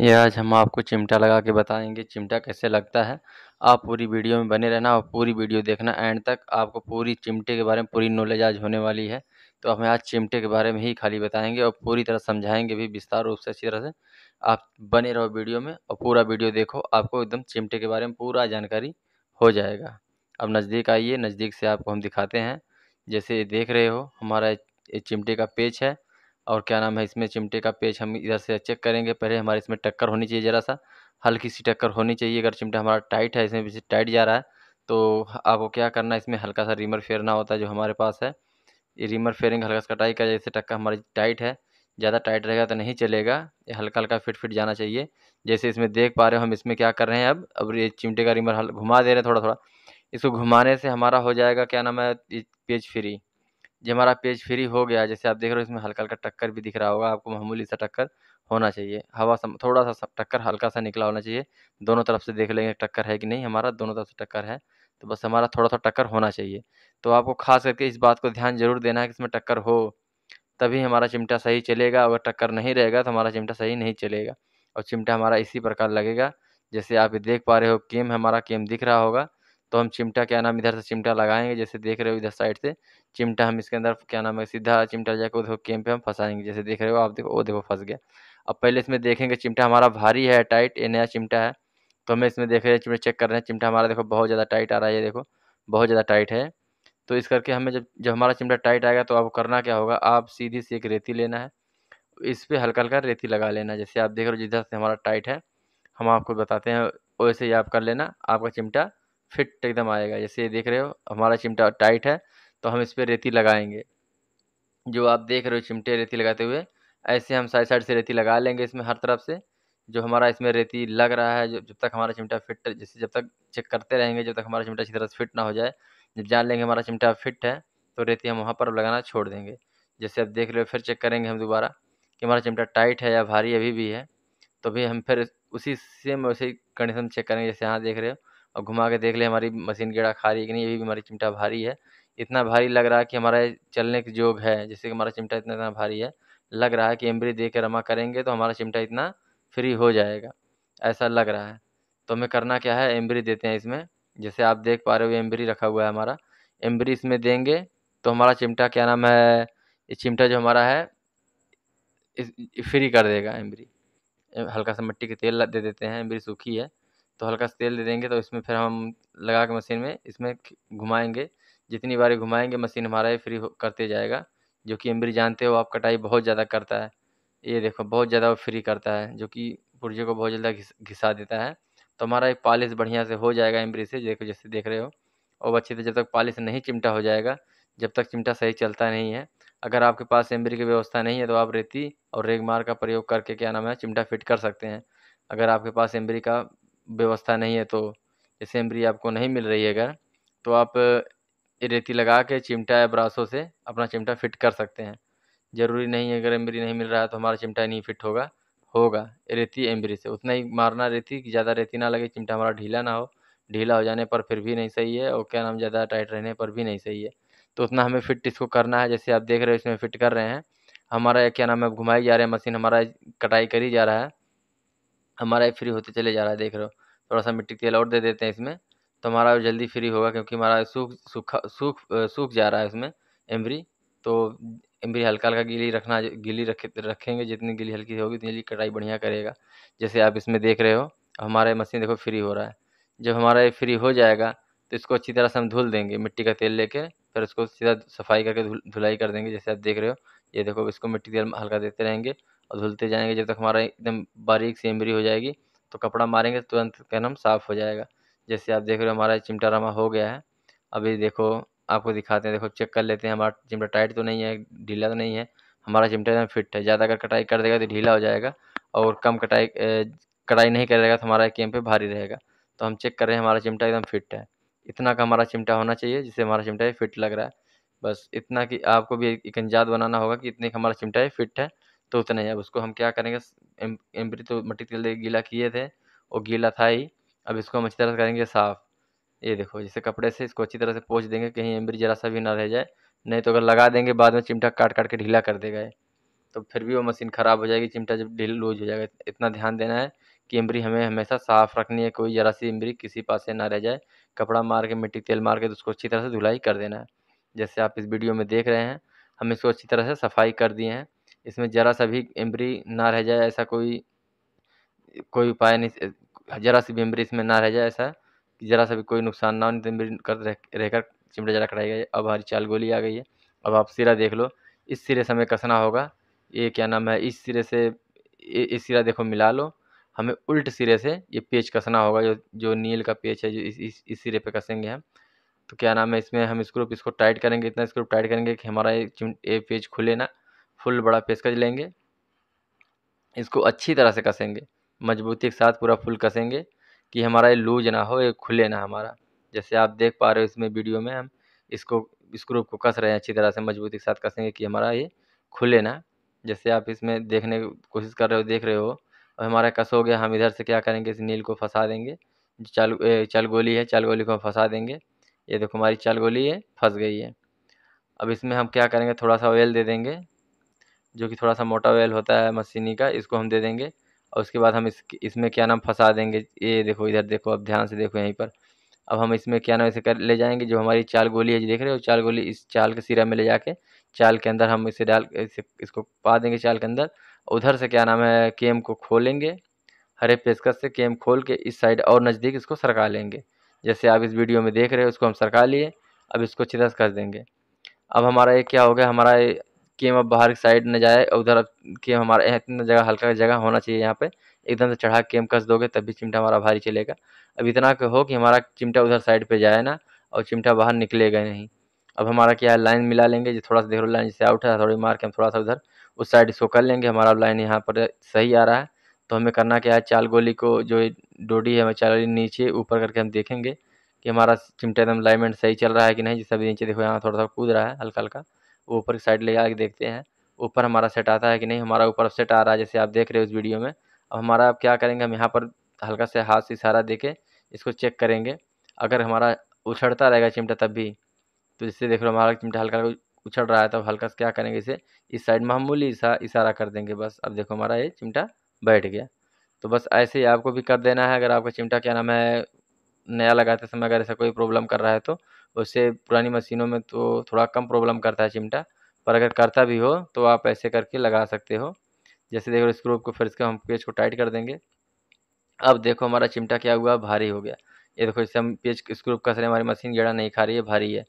ये आज हम आपको चिमटा लगा के बताएंगे चिमटा कैसे लगता है। आप पूरी वीडियो में बने रहना और पूरी वीडियो देखना एंड तक। आपको पूरी चिमटे के बारे में पूरी नॉलेज आज होने वाली है। तो हमें आज चिमटे के बारे में ही खाली बताएंगे और पूरी तरह समझाएंगे भी विस्तार रूप से अच्छी तरह से। आप बने रहो वीडियो में और पूरा वीडियो देखो, आपको एकदम चिमटे के बारे में पूरा जानकारी हो जाएगा। अब नज़दीक आइए, नज़दीक से आपको हम दिखाते हैं। जैसे देख रहे हो हमारा ये चिमटे का पेच है और क्या नाम है, इसमें चिमटे का पेच हम इधर से चेक करेंगे। पहले हमारे इसमें टक्कर होनी चाहिए, ज़रा सा हल्की सी टक्कर होनी चाहिए। अगर चिमटा हमारा टाइट है, इसमें भी टाइट जा रहा है, तो आपको क्या करना है, इसमें हल्का सा रीमर फेरना होता है जो हमारे पास है। ये रीमर फेरेंगे, हल्का सा कटाई का। जैसे टक्कर हमारी टाइट है, ज़्यादा टाइट रहेगा तो नहीं चलेगा, ये हल्का हल्का फिट जाना चाहिए। जैसे इसमें देख पा रहे हो हम इसमें क्या कर रहे हैं, अब ये चिमटे का रीमर घुमा दे रहे हैं थोड़ा थोड़ा। इसको घुमाने से हमारा हो जाएगा क्या नाम है पेच फ्री। ये हमारा पेज फ्री हो गया। जैसे आप देख रहे हो इसमें हल्का हल्का टक्कर भी दिख रहा होगा आपको, मामूली सा टक्कर होना चाहिए। हवा थोड़ा सा टक्कर हल्का सा निकला होना चाहिए। दोनों तरफ से देख लेंगे टक्कर है कि नहीं, हमारा दोनों तरफ से टक्कर है तो बस हमारा थोड़ा सा टक्कर होना चाहिए। तो आपको खास करके इस बात को ध्यान जरूर देना है कि इसमें टक्कर हो तभी हमारा चिमटा सही चलेगा। अगर टक्कर नहीं रहेगा तो हमारा चिमटा सही नहीं चलेगा और चिमटा हमारा इसी प्रकार लगेगा। जैसे आप देख पा रहे हो केम, हमारा केम दिख रहा होगा तो हम चिमटा क्या नाम इधर से चिमटा लगाएंगे। जैसे देख रहे हो इधर साइड से चिमटा हम इसके अंदर क्या नाम है सीधा चिमटा जाकर देखो केम पे हम फंसाएंगे। जैसे देख रहे हो आप, देखो वो देखो फंस गया। अब पहले इसमें देखेंगे चिमटा हमारा भारी है, टाइट, ये नया चिमटा है तो हमें इसमें देख रहे हैं चिमटा चेक कर रहे हैं। चिमटा हमारा देखो बहुत ज़्यादा टाइट आ रहा है, ये देखो बहुत ज़्यादा टाइट है। तो इस करके हमें जब हमारा चिमटा टाइट आएगा तो आपको करना क्या होगा, आप सीधी सी एक रेती लेना है, इस पर हल्का हल्का रेती लगा लेना। जैसे आप देख रहे हो जिधर से हमारा टाइट है हम आपको बताते हैं, वैसे ही आप कर लेना, आपका चिमटा फिट एकदम आएगा। जैसे ये देख रहे हो हमारा चिमटा टाइट है तो हम इस पर रेती लगाएंगे। जो आप देख रहे हो चिमटे रेती लगाते हुए, ऐसे हम साइड साइड से रेती लगा लेंगे इसमें हर तरफ से। जो हमारा इसमें रेती लग रहा है जब तक हमारा चिमटा फिट, जैसे जब तक चेक करते रहेंगे जब तक हमारा चिमटा अच्छी तरह से फिट ना हो जाए। जब जान लेंगे हमारा चिमटा फिट है तो रेती हम वहाँ पर लगाना छोड़ देंगे। जैसे आप देख रहे हो फिर चेक करेंगे हम दोबारा कि हमारा चिमटा टाइट है या भारी अभी भी है, तो भी हम फिर उसी सेम वैसे कंडीशन चेक करेंगे। जैसे यहाँ देख रहे हो और घुमा के देख ले हमारी मशीन गेड़ा खा रही है कि नहीं, ये भी हमारी चिमटा भारी है। इतना भारी लग रहा है कि हमारा चलने के योग है। जैसे कि हमारा चिमटा इतना इतना भारी है, लग रहा है कि एम्ब्री दे के रमा करेंगे तो हमारा चिमटा इतना फ्री हो जाएगा, ऐसा लग रहा है। तो हमें करना क्या है, एम्ब्री देते हैं इसमें। जैसे आप देख पा रहे हो एम्ब्री रखा हुआ है हमारा, एम्ब्री इसमें देंगे तो हमारा चिमटा क्या नाम है, ये चिमटा जो हमारा है फ्री कर देगा एम्ब्री। हल्का सा मिट्टी के तेल दे देते हैं, एम्ब्री सूखी है तो हल्का सा तेल दे देंगे। तो इसमें फिर हम लगा के मशीन में इसमें घुमाएंगे, जितनी बारी घुमाएंगे मशीन हमारा ये फ्री करते जाएगा। जो कि एम्ब्री जानते हो आप कटाई बहुत ज़्यादा करता है, ये देखो बहुत ज़्यादा फ्री करता है, जो कि पुर्जे को बहुत ज़्यादा घिसा देता है। तो हमारा एक पालिश बढ़िया से हो जाएगा एम्ब्री से, देखो जैसे देख रहे हो। और अच्छे से जब तक पालिश नहीं चिमटा हो जाएगा, जब तक चिमटा सही चलता नहीं है। अगर आपके पास एम्ब्री की व्यवस्था नहीं है तो आप रेती और रेगमार का प्रयोग करके क्या नाम है चिमटा फिट कर सकते हैं। अगर आपके पास एम्ब्री का व्यवस्था नहीं है तो, जैसे एम्ब्री आपको नहीं मिल रही है अगर, तो आप रेती लगा के चिमटा या ब्रासों से अपना चिमटा फिट कर सकते हैं। ज़रूरी नहीं है अगर एम्ब्री नहीं मिल रहा है तो हमारा चिमटा नहीं फिट होगा। रेती एम्ब्री से उतना ही मारना, रेती कि ज़्यादा रेती ना लगे, चिमटा हमारा ढीला ना हो। ढीला हो जाने पर फिर भी नहीं सही है और क्या नाम ज़्यादा टाइट रहने पर भी नहीं सही है। तो उतना हमें फिट इसको करना है। जैसे आप देख रहे हो इसमें फिट कर रहे हैं, हमारा क्या नाम है घुमाई जा रहा है मशीन, हमारा कटाई करी जा रहा है, हमारा ये फ्री होते चले जा रहा है, देख रहे हो। थोड़ा सा मिट्टी तेल और दे देते हैं इसमें तो हमारा जल्दी फ्री होगा, क्योंकि हमारा सूख जा रहा है इसमें एम्ब्री। तो एम्ब्री हल्का हल्का गीली रखना, गीली रखेंगे, जितनी गीली हल्की होगी उतनी कटाई बढ़िया करेगा। जैसे आप इसमें देख रहे हो हमारा मशीन देखो फ्री हो रहा है। जब हमारा ये फ्री हो जाएगा तो इसको अच्छी तरह से हम धुल देंगे मिट्टी का तेल लेके, फिर उसको सीधा सफाई करके धुलाई कर देंगे। जैसे आप देख रहे हो ये देखो, इसको मिट्टी तेल हल्का देते रहेंगे और धुलते जाएंगे जब तक हमारा एकदम बारीक सी एम्ब्री हो जाएगी। तो कपड़ा मारेंगे तो तुरंत क्या नाम साफ़ हो जाएगा। जैसे आप देख रहे हो हमारा चिमटा रमा हो गया है। अभी देखो आपको दिखाते हैं, देखो चेक कर लेते हैं हमारा चिमटा टाइट तो नहीं है, ढीला तो नहीं है, हमारा चिमटा एकदम फिट है। ज़्यादा अगर कटाई कर देगा तो ढीला हो जाएगा और कम कटाई नहीं करेगा तो हमारा केम पे भारी रहेगा। तो हम चेक कर रहे हैं हमारा चिमटा एकदम फिट है, इतना का हमारा चिमटा होना चाहिए जिससे हमारा चिमटा फिट लग रहा है। बस इतना कि आपको भी एक अंदाज़ बनाना होगा कि इतने का हमारा चिमटा फिट है तो उतना ही। अब उसको हम क्या करेंगे, एम्ब्री तो मिट्टी तेल दे गीला किए थे और गीला था ही, अब इसको हम अच्छी तरह से करेंगे साफ़। ये देखो जैसे कपड़े से इसको अच्छी तरह से पोंछ देंगे, कहीं एम्ब्री ज़रा सा भी ना रह जाए, नहीं तो अगर लगा देंगे बाद में चिमटा काट काट के ढीला कर देगा। तो फिर भी वो मशीन ख़राब हो जाएगी, चिमटा जब ढील लूज हो जाएगा। इतना ध्यान देना है कि एमरी हमें हमेशा साफ़ रखनी है, कोई जरा सी एमरी किसी पास से ना रह जाए। कपड़ा मार के मिट्टी तेल मार के तो उसको अच्छी तरह से धुलाई कर देना है। जैसे आप इस वीडियो में देख रहे हैं, हम इसको अच्छी तरह से सफाई कर दिए हैं, इसमें ज़रा सा भी एमरी ना रह जाए ऐसा कोई उपाय नहीं, ज़रा सी भी एमरी इसमें ना रह जाए ऐसा कि ज़रा सा भी कोई नुकसान ना हो, नहीं तो एमरी रहकर चिमटा ज़रा कटाई गई। अब हमारी चाल गोली आ गई है। अब आप सिरा देख लो, इस सिरे से हमें कसना होगा, ये क्या नाम है, इस सिरे से इस सिरा देखो मिला लो, हमें उल्ट सिरे से ये पेच कसना होगा, जो नील का पेच है, जो इस सिरे पे कसेंगे हम। तो क्या नाम है, इसमें हम स्क्रूप इसको टाइट करेंगे, इतना स्क्रूप टाइट करेंगे कि हमारा ये पेच खुले ना, फुल बड़ा पेचकश लेंगे, इसको अच्छी तरह से कसेंगे, मजबूती के साथ पूरा फुल कसेंगे कि हमारा ये लूज ना हो, ये खुले ना हमारा। जैसे आप देख पा रहे हो इसमें वीडियो में हम इसको स्क्रूप को कस रहे हैं, अच्छी तरह से मजबूती के साथ कसेंगे कि हमारा ये खुले ना। जैसे आप इसमें देखने की कोशिश कर रहे हो, देख रहे हो, और हमारा कस हो गया। हम इधर से क्या करेंगे, इस नील को फंसा देंगे, चाल गोली है, चाल गोली को हम फंसा देंगे। ये देखो हमारी चाल गोली है, फंस गई है। अब इसमें हम क्या करेंगे, थोड़ा सा ऑयल दे देंगे, जो कि थोड़ा सा मोटा ऑयल होता है मशीनी का, इसको हम दे देंगे। और उसके बाद हम इसमें क्या नाम फंसा देंगे, ये देखो इधर देखो, अब ध्यान से देखो यहीं पर। अब हम इसमें क्या नाम इसे कर ले जाएंगे, जो हमारी चाल गोली है, जो देख रहे हो चाल गोली, इस चाल के सिरा में ले जाके चाल के अंदर हम इसे इसको पा देंगे चाल के अंदर। उधर से क्या नाम है, केम को खोलेंगे, हरे पेचकस से केम खोल के इस साइड और नज़दीक इसको सरका लेंगे। जैसे आप इस वीडियो में देख रहे हो, उसको हम सरका लिए। अब इसको अच्छी तरह से कस देंगे। अब हमारा ये क्या हो गया, हमारा केम अब बाहर की साइड न जाए, उधर अब केम हमारा इतना जगह हल्का जगह होना चाहिए, यहाँ पे एकदम से चढ़ा केम कस दोगे तब भी चिमटा हमारा भारी चलेगा। अब इतना हो कि हमारा चिमटा उधर साइड पे जाए ना, और चिमटा बाहर निकलेगा नहीं। अब हमारा क्या है, लाइन मिला लेंगे, जो थोड़ा सा देख लो लाइन जैसे आउट है, थोड़ी मार के हम थोड़ा सा उधर उस साइड इसको कर लेंगे। हमारा लाइन यहाँ पर सही आ रहा है। तो हमें करना क्या है, चाल गोली को जो डोडी है, हमें चाल गोली नीचे ऊपर करके हम देखेंगे कि हमारा चिमटा एकदम लाइनमेंट सही चल रहा है कि नहीं। जैसे अभी नीचे देखो यहाँ थोड़ा सा कूद रहा है हल्का हल्का, वो ऊपर की साइड ले जाकर देखते हैं ऊपर हमारा सेट आता है कि नहीं। हमारा ऊपर सेट आ रहा है, जैसे आप देख रहे हो इस वीडियो में। अब हमारा अब क्या करेंगे, हम यहाँ पर हल्का से हाथ से इशारा देके इसको चेक करेंगे। अगर हमारा उछड़ता रहेगा चिमटा तब भी, तो जिससे देख लो हमारा चिमटा हल्का उछड़ रहा है, तब हल्का से क्या करेंगे, इसे इस साइड मामूली इशारा कर देंगे बस। अब देखो हमारा ये चिमटा बैठ गया। तो बस ऐसे ही आपको भी कर देना है। अगर आपका चिमटा क्या नाम है नया लगाते समय अगर ऐसा कोई प्रॉब्लम कर रहा है, तो उससे पुरानी मशीनों में तो थोड़ा कम प्रॉब्लम करता है चिमटा, पर अगर करता भी हो तो आप ऐसे करके लगा सकते हो। जैसे देखो स्क्रू को फिर इसके हम पेच को टाइट कर देंगे। अब देखो हमारा चिमटा क्या हुआ, भारी हो गया। ये देखो इससे हम पेच स्क्रू कस रहे हैं, हमारी मशीन जड़ा नहीं खा रही है, भारी है।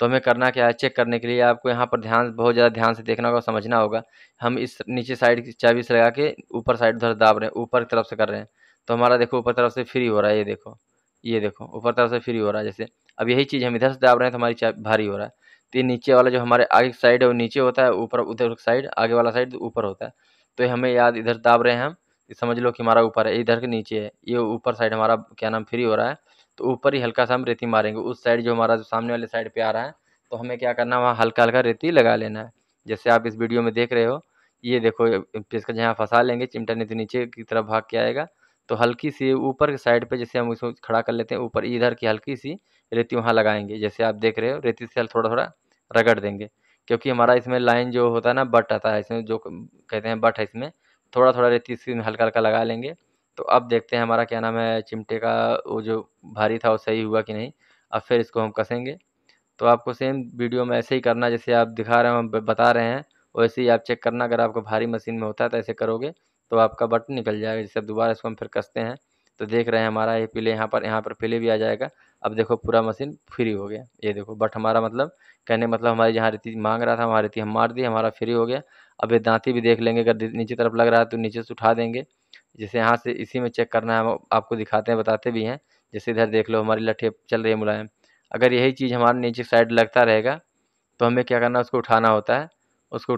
तो हमें करना क्या है, चेक करने के लिए आपको यहाँ पर बहुत ज़्यादा ध्यान से देखना होगा, समझना होगा। हम इस नीचे साइड की चाबी से लगा के ऊपर साइड उधर दाब रहे हैं, ऊपर की तरफ से कर रहे हैं, तो हमारा देखो ऊपर तरफ से फ्री हो रहा है। ये देखो ऊपर तरफ से फ्री हो रहा है। जैसे अब यही चीज़ हम इधर से दाब रहे हैं तो हमारी चाबी भारी हो रहा है। तो नीचे वाला जो हमारे आगे की साइड है वो नीचे होता है, ऊपर उधर साइड आगे वाला साइड ऊपर होता है। तो हमें याद इधर दाब रहे हैं हम, समझ लो कि हमारा ऊपर है, इधर के नीचे है, ये ऊपर साइड हमारा क्या नाम फ्री हो रहा है। तो ऊपर ही हल्का सा हम रेती मारेंगे, उस साइड जो हमारा सामने वाले साइड पे आ रहा है, तो हमें क्या करना है, वहाँ हल्का हल्का रेती लगा लेना है। जैसे आप इस वीडियो में देख रहे हो, ये देखो इसका जहाँ फंसा लेंगे चिमटा, नहीं तो नीचे की तरफ भाग के आएगा। तो हल्की सी ऊपर के साइड पे जैसे हम उसको खड़ा कर लेते हैं, ऊपर इधर की हल्की सी रेती वहाँ लगाएंगे। जैसे आप देख रहे हो रेती से थोड़ा थोड़ा रगड़ देंगे, क्योंकि हमारा इसमें लाइन जो होता है ना, बट आता है, इसमें जो कहते हैं बट है, इसमें थोड़ा थोड़ा रेती इसमें हल्का हल्का लगा लेंगे। तो अब देखते हैं हमारा क्या नाम है चिमटे का वो जो भारी था वो सही हुआ कि नहीं। अब फिर इसको हम कसेंगे। तो आपको सेम वीडियो में ऐसे ही करना, जैसे आप दिखा रहे हैं हम बता रहे हैं, वैसे ही आप चेक करना। अगर आपको भारी मशीन में होता है तो ऐसे करोगे तो आपका बटन निकल जाएगा। जैसे दोबारा इसको हम फिर कसते हैं तो देख रहे हैं हमारा ये पीले यहाँ पर पीले भी आ जाएगा। अब देखो पूरा मशीन फ्री हो गया। ये देखो बट हमारा कहने मतलब हमारी जहाँ रेती मांग रहा था वहाँ रेती हम मार दी, हमारा फ्री हो गया। अब ये दाँती भी देख लेंगे, अगर नीचे तरफ लग रहा है तो नीचे से उठा देंगे। जैसे यहाँ से इसी में चेक करना है, हम आपको दिखाते हैं, बताते भी हैं। जैसे इधर देख लो हमारी लट्ठे चल रही है मुलायम। अगर यही चीज़ हमारे नीचे साइड लगता रहेगा तो हमें क्या करना है, उसको उठाना होता है, उसको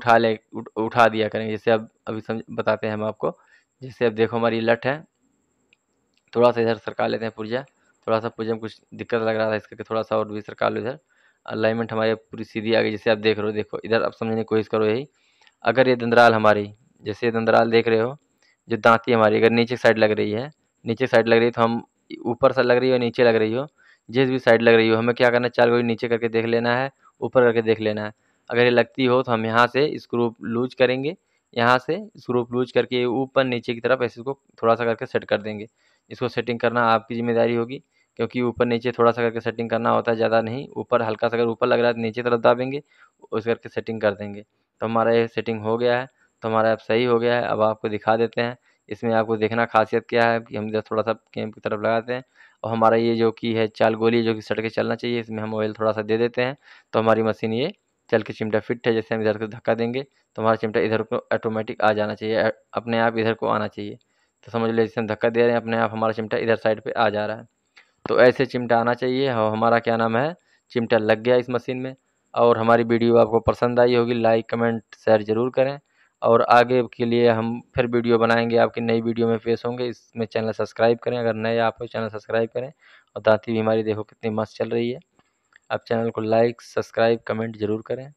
उठा दिया करेंगे। जैसे अब अभी बताते हैं हम आपको। जैसे अब देखो हमारी लट है, थोड़ा सा इधर सरका लेते हैं पुर्जा, थोड़ा सा पुर्जा में कुछ दिक्कत लग रहा था, इसके थोड़ा सा और भी सरका लो। इधर अलाइनमेंट हमारी पूरी सीधी आ गई, जैसे आप देख रहे हो। देखो इधर आप समझने की कोशिश करो यही। अगर ये दंदराल हमारी, जैसे ये दंदराल देख रहे हो, जो दाँती हमारी अगर नीचे साइड लग रही है, नीचे साइड लग रही है तो हम ऊपर से लग रही हो नीचे लग रही हो, जिस भी साइड लग रही हो हमें क्या करना है, चाल गोली नीचे करके देख लेना है, ऊपर करके देख लेना है। अगर ये लगती हो तो हम यहाँ से स्क्रू लूज करेंगे, यहाँ से स्क्रू लूज करके ऊपर नीचे की तरफ ऐसे इसको थोड़ा सा करके सेट कर देंगे। इसको सेटिंग करना आपकी जिम्मेदारी होगी, क्योंकि ऊपर नीचे थोड़ा सा करके सेटिंग करना होता है, ज़्यादा नहीं। ऊपर हल्का सा अगर ऊपर लग रहा है तो नीचे तरफ दाबेंगे, उस करके सेटिंग कर देंगे। तो हमारा ये सेटिंग हो गया है, तो हमारा ऐप सही हो गया है। अब आपको दिखा देते हैं, इसमें आपको देखना खासियत क्या है कि हम जब थोड़ा सा कैम्प की तरफ लगाते हैं और हमारा ये जो की है चाल गोली जो कि सट के चलना चाहिए, इसमें हम ऑयल थोड़ा सा दे देते हैं तो हमारी मशीन ये चल के चिमटा फिट है। जैसे हम इधर को धक्का देंगे तो हमारा चिमटा इधर को ऑटोमेटिक आ जाना चाहिए, अपने आप इधर को आना चाहिए। तो समझ लो जैसे हम धक्का दे रहे हैं, अपने आप हमारा चिमटा इधर साइड पे आ जा रहा है। तो ऐसे चिमटा आना चाहिए। और हमारा क्या नाम है चिमटा लग गया इस मशीन में। और हमारी वीडियो आपको पसंद आई होगी, लाइक कमेंट शेयर ज़रूर करें। और आगे के लिए हम फिर वीडियो बनाएंगे, आपकी नई वीडियो में पेश होंगे। इसमें चैनल सब्सक्राइब करें अगर नए आप हो, चैनल सब्सक्राइब करें। और दाती भी हमारी देखो कितनी मस्त चल रही है। आप चैनल को लाइक सब्सक्राइब कमेंट ज़रूर करें।